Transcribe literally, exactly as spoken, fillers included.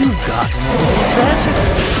You've got magic.